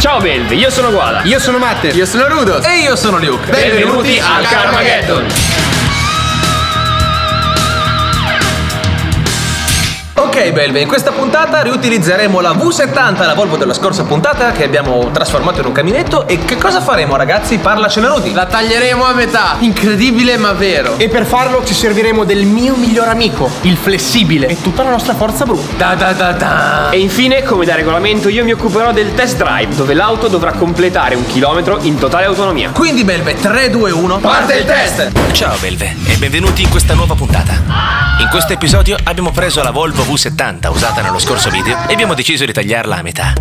Ciao belvi, io sono Guada, io sono Matte, io sono Rudos e io sono Luke. Benvenuti al Carmagheddon. Ok belvi, in questa puntata riutilizzeremo la V70, la Volvo della scorsa puntata che abbiamo trasformato in un caminetto. E che cosa faremo ragazzi? Parlacene Rudi. La taglieremo a metà, incredibile ma vero. E per farlo ci serviremo del mio miglior amico, il flessibile, e tutta la nostra forza brutta. E infine, come da regolamento, io mi occuperò del test drive, dove l'auto dovrà completare 1 chilometro in totale autonomia. Quindi belve, 3, 2, 1, parte il test! Ciao belve e benvenuti in questa nuova puntata. In questo episodio abbiamo preso la Volvo V70 usata nello scorso video e abbiamo deciso di tagliarla a metà.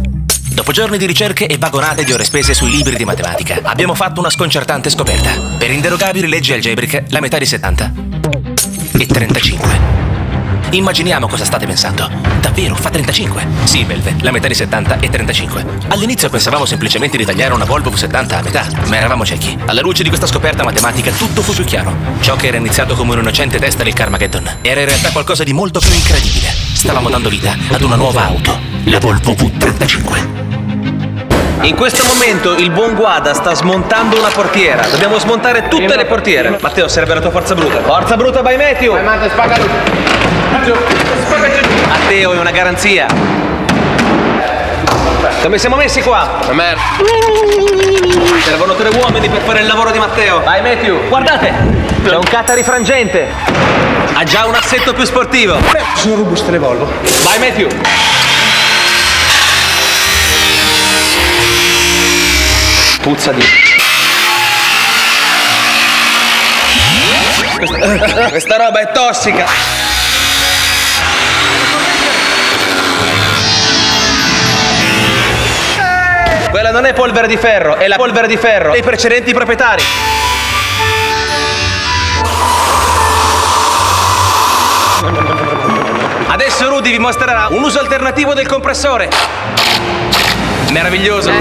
Dopo giorni di ricerche e vagonate di ore spese sui libri di matematica, abbiamo fatto una sconcertante scoperta. Per inderogabili leggi algebriche, la metà di 70 e 35. Immaginiamo cosa state pensando. Davvero, fa 35? Sì, belve, la metà di 70 e 35. All'inizio pensavamo semplicemente di tagliare una Volvo V70 a metà, ma eravamo ciechi. Alla luce di questa scoperta matematica tutto fu più chiaro. Ciò che era iniziato come un'innocente testa del Carmageddon era in realtà qualcosa di molto più incredibile. Stavamo dando vita ad una nuova auto, la Volvo V35. In questo momento il buon Guada sta smontando una portiera. Dobbiamo smontare tutte le portiere. Matteo, serve la tua forza bruta. Forza bruta by Matteo. Vai Matteo, spacca giù. Matteo è una garanzia. Come siamo messi qua? La merda. Servono 3 uomini per fare il lavoro di Matteo. Vai Matteo. Guardate, c'è un catarifrangente. Ha già un assetto più sportivo. Sono robuste le Volvo. Vai Matteo. Puzza di... Questa roba è tossica. Quella non è polvere di ferro, è la polvere di ferro dei precedenti proprietari. Adesso Rudi vi mostrerà un uso alternativo del compressore. Meraviglioso. A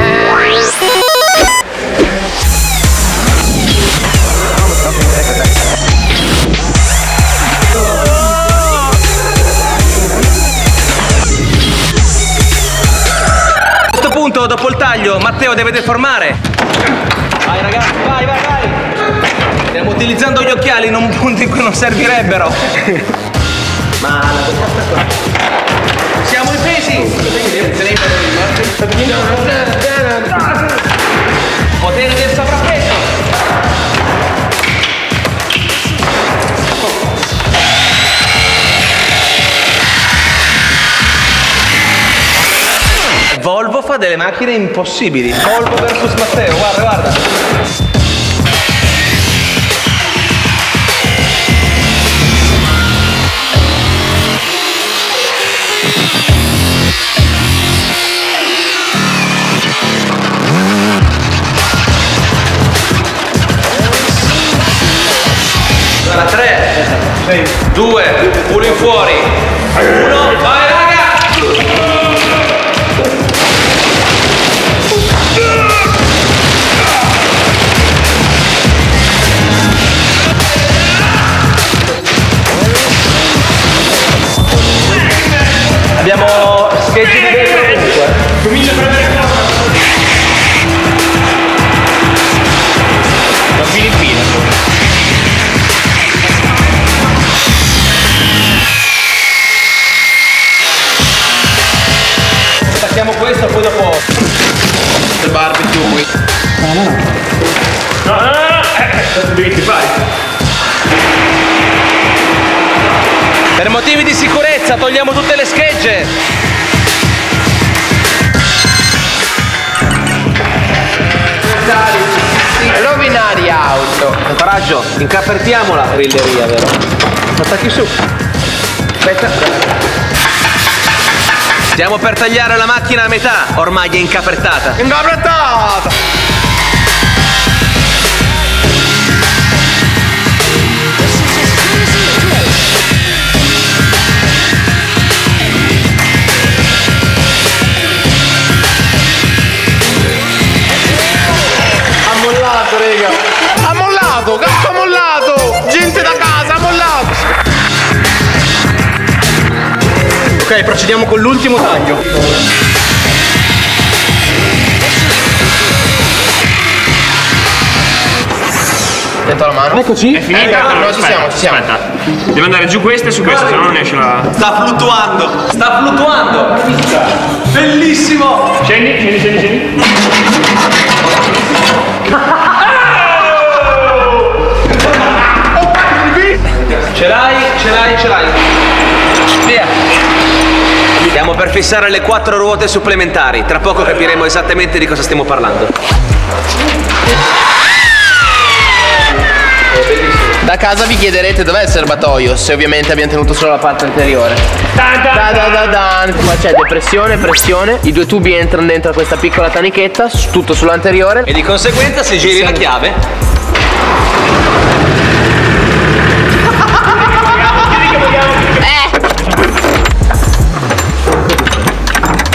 questo punto, dopo il taglio, Matteo deve deformare. Vai ragazzi, vai, vai, vai. Stiamo utilizzando gli occhiali in un punto in cui non servirebbero. Ma siamo in pesi. Potere del sovrappeso. Volvo fa delle macchine impossibili. Volvo versus Matteo, guarda, guarda. Allora, 3, 2, 1 in fuori. 1, vai raga! Abbiamo scheggi di vetro comunque. Comincia a prendere qua. Da Filippina. Attacchiamo questo, poi dopo il barbecue qui. No. Devi fare. Per motivi di sicurezza togliamo tutte le schegge. Rovinare auto. Coraggio, incappertiamo la grilleria, vero? Attacchi su. Aspetta. Stiamo per tagliare la macchina a metà, ormai è incapertata. Incapertata! Ha mollato, cazzo ha mollato! Gente da casa, ha mollato! Ok, procediamo con l'ultimo taglio. Aspetta la mano. Eccoci. È finita? No, allora, ci siamo. Aspetta. Deve andare giù questa e su questa, se no non esce la... Sta fluttuando. Bellissimo. Scendi. Ce l'hai. Via. Stiamo per fissare le 4 ruote supplementari. Tra poco capiremo esattamente di cosa stiamo parlando. Da casa vi chiederete dov'è il serbatoio, se ovviamente abbiamo tenuto solo la parte anteriore. Qua c'è pressione, i due tubi entrano dentro questa piccola tanichetta, tutto sull'anteriore. E di conseguenza se giri la chiave...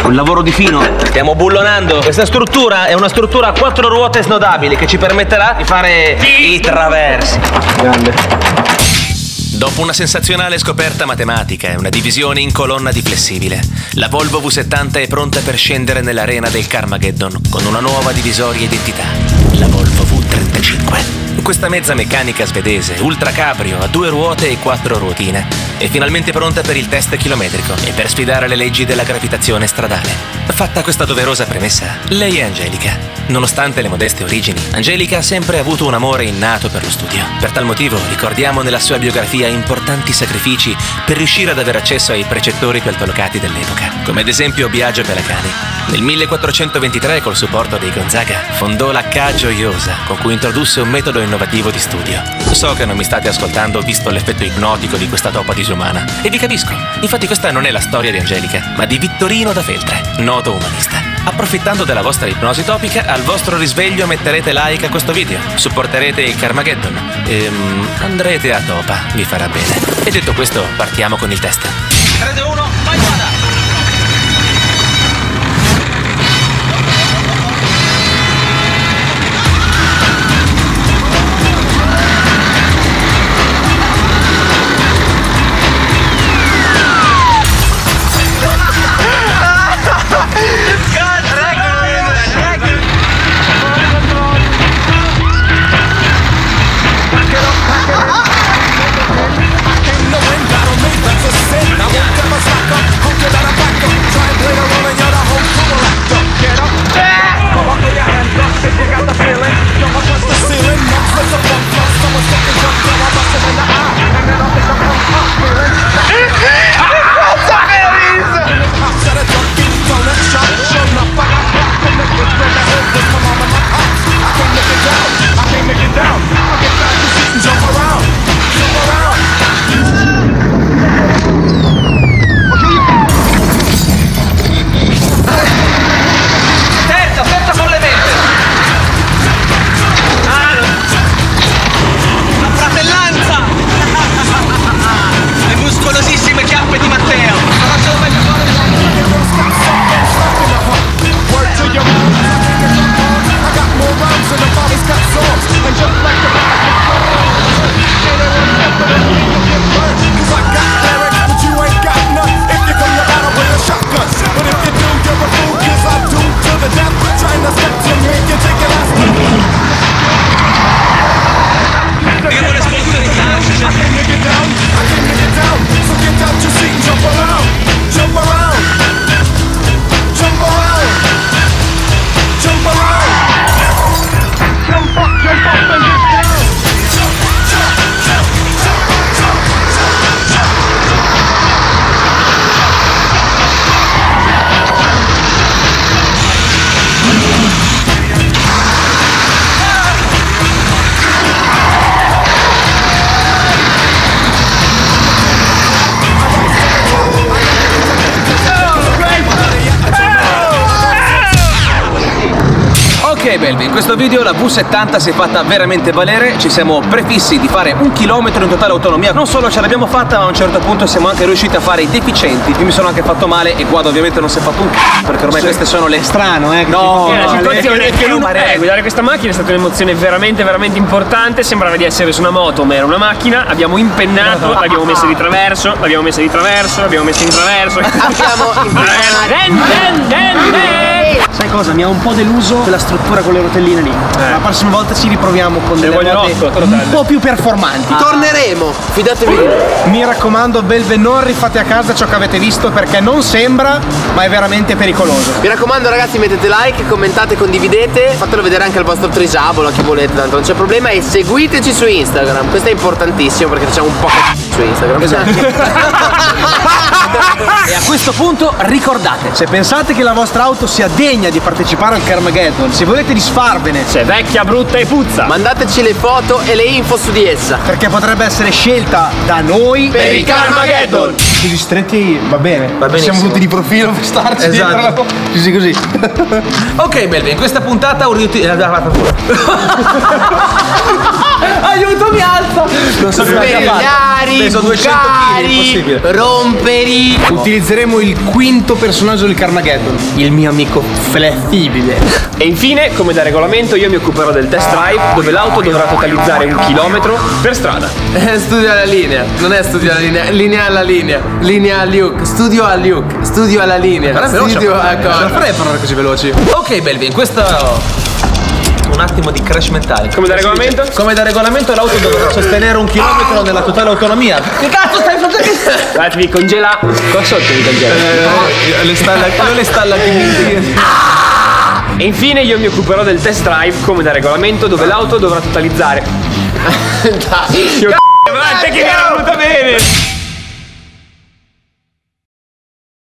Un lavoro di fino. Stiamo bullonando. Questa struttura è una struttura a 4 ruote snodabili che ci permetterà di fare i traversi. Grande. Dopo una sensazionale scoperta matematica e una divisione in colonna di flessibile, la Volvo V70 è pronta per scendere nell'arena del Carmagheddon con una nuova divisoria identità, la Volvo V35. Questa mezza meccanica svedese, ultra cabrio, a 2 ruote e 4 ruotine, è finalmente pronta per il test chilometrico e per sfidare le leggi della gravitazione stradale. Fatta questa doverosa premessa, lei è Angelica. Nonostante le modeste origini, Angelica ha sempre avuto un amore innato per lo studio. Per tal motivo ricordiamo nella sua biografia importanti sacrifici per riuscire ad avere accesso ai precettori più altolocati dell'epoca, come ad esempio Biagio Pelacani. Nel 1423, col supporto dei Gonzaga, fondò la K Gioiosa, con cui introdusse un metodo innovativo di studio. So che non mi state ascoltando visto l'effetto ipnotico di questa toppa disumana, e vi capisco. Infatti questa non è la storia di Angelica, ma di Vittorino da Feltre, noto umanista. Approfittando della vostra ipnosi topica, al vostro risveglio metterete like a questo video, supporterete il Carmageddon e andrete a topa, vi farà bene. E detto questo, partiamo con il test. 3, 2, 1, vai, guarda! Ok belvi, in questo video la V70 si è fatta veramente valere, ci siamo prefissi di fare 1 chilometro in totale autonomia, non solo ce l'abbiamo fatta ma a un certo punto siamo anche riusciti a fare i deficienti, io mi sono anche fatto male e Guado ovviamente non si è fatto un c***o perché ormai queste sono le... Strano guidare questa macchina è stata un'emozione veramente importante, sembrava di essere su una moto ma era una macchina, abbiamo impennato, l'abbiamo messa di traverso, l'abbiamo messa in traverso, Sai cosa? Mi ha un po' deluso quella struttura con le rotelline lì. La prossima volta ci riproviamo con delle ruote un po' più performanti. Torneremo, fidatevi. Mi raccomando, belve, non rifate a casa ciò che avete visto, perché non sembra, ma è veramente pericoloso. Mi raccomando ragazzi, mettete like, commentate, condividete, fatelo vedere anche al vostro trisabolo, a chi volete, tanto non c'è problema, e seguiteci su Instagram. Questo è importantissimo perché facciamo un po' su Instagram. Esatto. E a questo punto ricordate, se pensate che la vostra auto sia degna di partecipare al Carmagheddon, se volete disfarvene, se è vecchia, brutta e puzza, mandateci le foto e le info su di essa, perché potrebbe essere scelta da noi per il Carmagheddon. Così stretti va bene, siamo tutti di profilo per starci dietro. Così così. Ok belvi, in questa puntata ho aiuto, mi alzo! Non so più che fare. Peso 200 kg, impossibile. Romperi. Utilizzeremo il quinto personaggio del Carmagheddon, il mio amico flessibile. E infine, come da regolamento, io mi occuperò del test drive, dove l'auto dovrà totalizzare 1 chilometro per strada. Studio alla linea, non è studio alla linea, linea alla linea, linea a Luke, studio a Luke, studio alla linea. Ma studio a cosa? Non farei parlare così veloci. Ok belvi, in questa... un attimo di crash mentale. Come da regolamento? Come da regolamento l'auto dovrà sostenere 1 chilometro nella totale autonomia. Che cazzo stai facendo? Guarda, mi congela. Qua sotto mi congela. Le stalla, non le stalla più. E infine io mi occuperò del test drive, come da regolamento, dove l'auto dovrà totalizzare. Dai. Che era venuta bene.